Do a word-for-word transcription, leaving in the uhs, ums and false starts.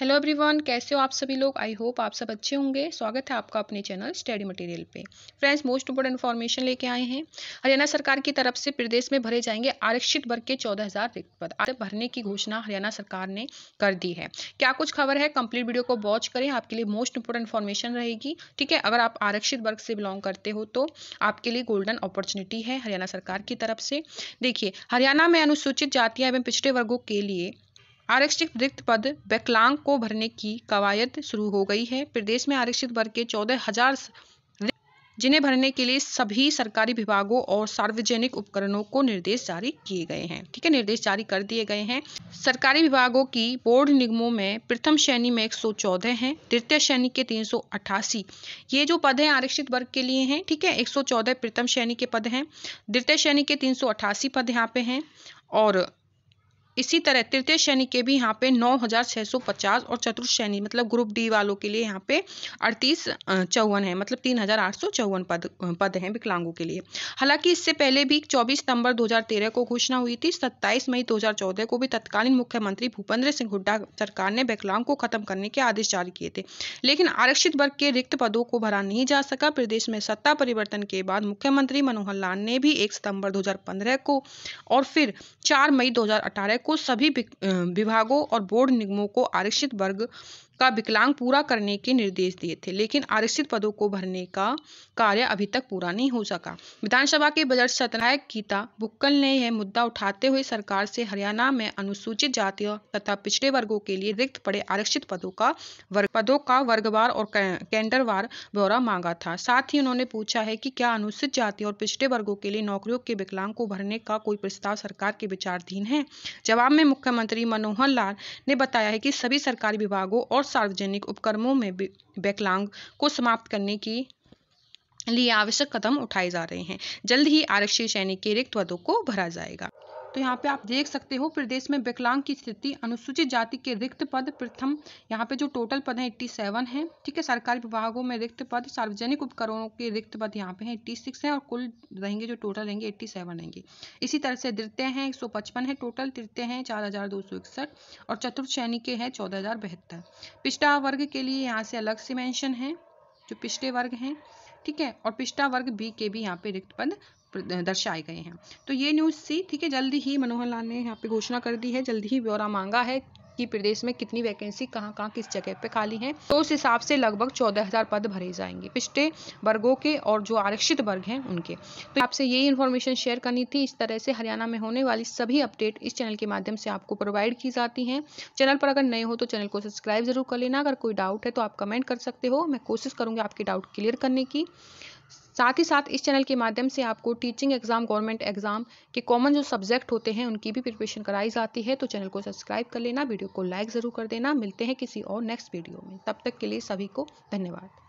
Hello everyone, कैसे हो आप सभी लोग। आई होप आप सब अच्छे होंगे। स्वागत है आपका अपने चैनल स्टडी मटेरियल पे। फ्रेंड्स, मोस्ट इंपोर्टेंट इन्फॉर्मेशन लेके आए हैं। हरियाणा सरकार की तरफ से प्रदेश में भरे जाएंगे आरक्षित वर्ग के चौदह हज़ार रिक्त पद। आज भरने की घोषणा हरियाणा सरकार ने कर दी है। क्या कुछ खबर है, कंप्लीट वीडियो को वॉच करें, आपके लिए मोस्ट इंपोर्टेंट इन्फॉर्मेशन रहेगी। ठीक है, अगर आप आरक्षित वर्ग से बिलोंग करते हो तो आपके लिए गोल्डन अपॉर्चुनिटी है हरियाणा सरकार की तरफ से। देखिए, हरियाणा में अनुसूचित जातियाँ एवं पिछड़े वर्गों के लिए आरक्षित रिक्त पद विकलांग को भरने की कवायद शुरू हो गई है। प्रदेश में आरक्षित वर्ग के चौदह हजार जिन्हें भरने के लिए सभी सरकारी विभागों और सार्वजनिक उपकरणों को निर्देश जारी किए गए हैं। ठीक है, निर्देश जारी कर दिए गए हैं। सरकारी विभागों की बोर्ड निगमों में प्रथम श्रेणी में एक सौ चौदह हैं, द्वितीय श्रेणी के तीन सौ अट्ठासी। ये जो पद हैं आरक्षित वर्ग के लिए हैं। ठीक है, एक सौ चौदह प्रथम श्रेणी के पद हैं, द्वितीय श्रेणी के तीन सौ अट्ठासी पद यहाँ पे हैं, और इसी तरह तृतीय श्रेणी के भी यहाँ पे नौ हज़ार छः सौ पचास और चतुर्थ श्रेणी मतलब ग्रुप डी वालों के लिए यहाँ पे अड़तीस चौवन है, मतलब तीन हज़ार आठ सौ चौवन पद पद हैं विकलांगों के लिए। हालांकि इससे पहले भी चौबीस सितंबर दो हज़ार तेरह को घोषणा हुई थी। सत्ताईस मई दो हज़ार चौदह को भी तत्कालीन मुख्यमंत्री भूपेंद्र सिंह हुड्डा सरकार ने विकलांग को खत्म करने के आदेश जारी किए थे, लेकिन आरक्षित वर्ग के रिक्त पदों को भरा नहीं जा सका। प्रदेश में सत्ता परिवर्तन के बाद मुख्यमंत्री मनोहर लाल ने भी एक सितम्बर दो हज़ार पंद्रह को और फिर चार मई दो हज़ार अठारह को सभी विभागों और बोर्ड निगमों को आरक्षित वर्ग का विकलांग पूरा करने के निर्देश दिए थे, लेकिन आरक्षित पदों को भरने का कार्य अभी तक पूरा नहीं हो सका। विधानसभा के बजट सत्र में गीता बुक्कल ने यह मुद्दा उठाते हुए सरकार से हरियाणा में अनुसूचित जातियों तथा पिछड़े वर्गों के लिए रिक्त पड़े आरक्षित पदों का वर्ग पदों का वर्गवार और कैंडरवार ब्यौरा मांगा था। साथ ही उन्होंने पूछा है कि क्या अनुसूचित जाति और पिछड़े वर्गों के लिए नौकरियों के विकलांग को भरने का कोई प्रस्ताव सरकार के विचाराधीन है। जवाब में मुख्यमंत्री मनोहर लाल ने बताया है कि सभी सरकारी विभागों और सार्वजनिक उपक्रमों में विकलांग को समाप्त करने की लिए आवश्यक कदम उठाए जा रहे हैं। जल्द ही आरक्षित श्रेणी के रिक्त पदों को भरा जाएगा। तो यहाँ पे आप देख सकते हो प्रदेश में विकलांग की स्थिति। अनुसूचित जाति के रिक्त पद प्रथम यहाँ पे जो टोटल पद हैं सत्तासी हैं। ठीक है, सरकारी विभागों में रिक्त पद, सार्वजनिक उपकरणों के रिक्त पद यहाँ पे हैं छियासी हैं, और कुल रहेंगे जो टोटल रहेंगे सत्तासी रहेंगे। इसी तरह से द्वितीय हैं एक सौ पचपन है टोटल, तृतीय हैं चार हज़ार दो सौ इकसठ, और चतुर्थ श्रेणी के हैं चौदह हज़ार बहत्तर। पिछड़ा वर्ग के लिए यहाँ से अलग से मैंशन है जो पिछड़े वर्ग हैं। ठीक है, और पिछड़ा वर्ग बी के भी यहाँ पे रिक्त पद दर्शाए गए हैं। तो ये न्यूज़ सी। ठीक है, जल्दी ही मनोहर लाल ने यहाँ पे घोषणा कर दी है, जल्दी ही ब्यौरा मांगा है कि प्रदेश में कितनी वैकेंसी कहाँ कहाँ किस जगह पे खाली है। तो उस हिसाब से लगभग चौदह हज़ार पद भरे जाएंगे पिछड़े वर्गों के और जो आरक्षित वर्ग हैं उनके। तो आपसे यही इन्फॉर्मेशन शेयर करनी थी। इस तरह से हरियाणा में होने वाली सभी अपडेट इस चैनल के माध्यम से आपको प्रोवाइड की जाती हैं। चैनल पर अगर नए हो तो चैनल को सब्सक्राइब जरूर कर लेना। अगर कोई डाउट है तो आप कमेंट कर सकते हो, मैं कोशिश करूँगी आपके डाउट क्लियर करने की। साथ ही साथ इस चैनल के माध्यम से आपको टीचिंग एग्जाम, गवर्नमेंट एग्जाम के कॉमन जो सब्जेक्ट होते हैं उनकी भी प्रिपरेशन कराई जाती है। तो चैनल को सब्सक्राइब कर लेना, वीडियो को लाइक ज़रूर कर देना। मिलते हैं किसी और नेक्स्ट वीडियो में, तब तक के लिए सभी को धन्यवाद।